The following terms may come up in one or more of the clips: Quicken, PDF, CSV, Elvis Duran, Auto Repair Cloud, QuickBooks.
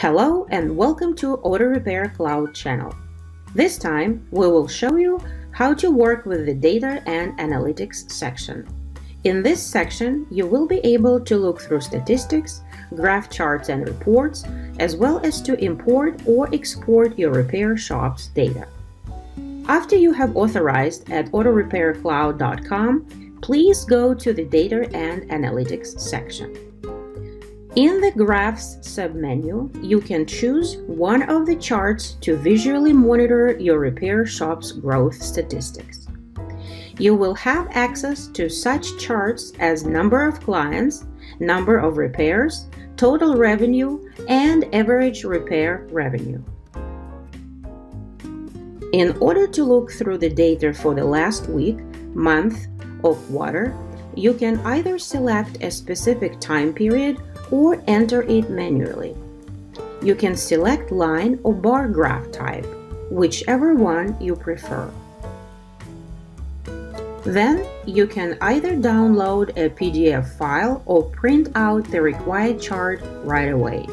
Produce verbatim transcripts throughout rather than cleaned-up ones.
Hello and welcome to Auto Repair Cloud channel. This time we will show you how to work with the Data and Analytics section. In this section you will be able to look through statistics, graph charts and reports, as well as to import or export your repair shop's data. After you have authorized at auto repair cloud dot com, please go to the Data and Analytics section. In the Graphs submenu, you can choose one of the charts to visually monitor your repair shop's growth statistics. You will have access to such charts as number of clients, number of repairs, total revenue, and average repair revenue. In order to look through the data for the last week, month, or quarter, you can either select a specific time period or enter it manually. You can select line or bar graph type, whichever one you prefer. Then you can either download a P D F file or print out the required chart right away.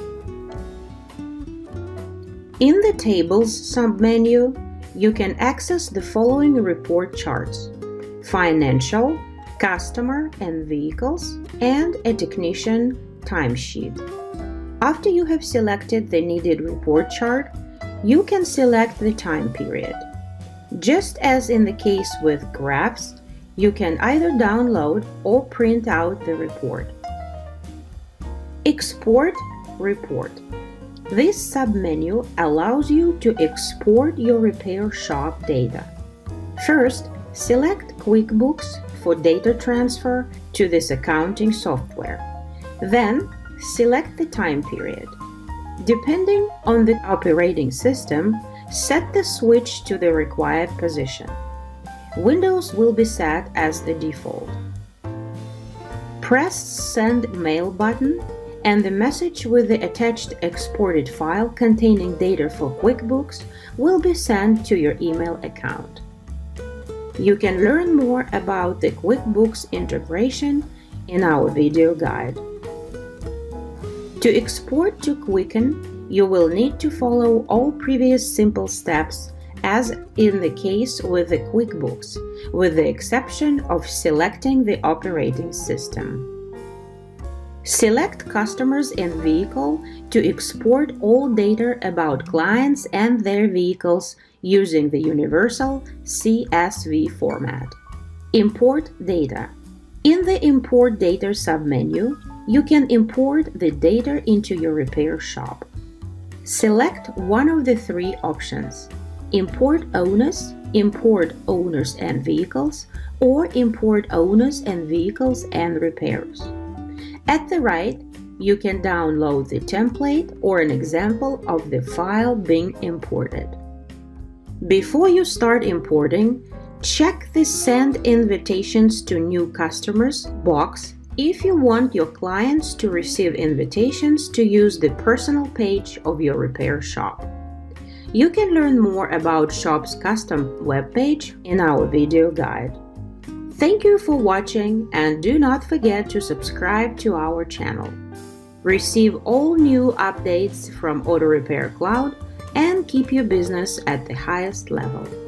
In the Tables submenu, you can access the following report charts: Financial, Customer and Vehicles, and a Technician timesheet. After you have selected the needed report chart, you can select the time period. Just as in the case with graphs, you can either download or print out the report. Export report. This submenu allows you to export your repair shop data. First, select QuickBooks for data transfer to this accounting software. Then select the time period. Depending on the operating system, set the switch to the required position. Windows will be set as the default. Press Send Mail button, and the message with the attached exported file containing data for QuickBooks will be sent to your email account. You can learn more about the QuickBooks integration in our video guide. To export to Quicken, you will need to follow all previous simple steps as in the case with the QuickBooks, with the exception of selecting the operating system. Select Customers and Vehicle to export all data about clients and their vehicles using the universal C S V format. Import data. In the Import Data submenu, you can import the data into your repair shop. Select one of the three options: Import Owners, Import Owners and Vehicles, or Import Owners and Vehicles and Repairs. At the right, you can download the template or an example of the file being imported. Before you start importing, check the Send Invitations to New Customers box if you want your clients to receive invitations to use the personal page of your repair shop. You can learn more about shop's custom webpage in our video guide. Thank you for watching, and do not forget to subscribe to our channel. Receive all new updates from Auto Repair Cloud and keep your business at the highest level.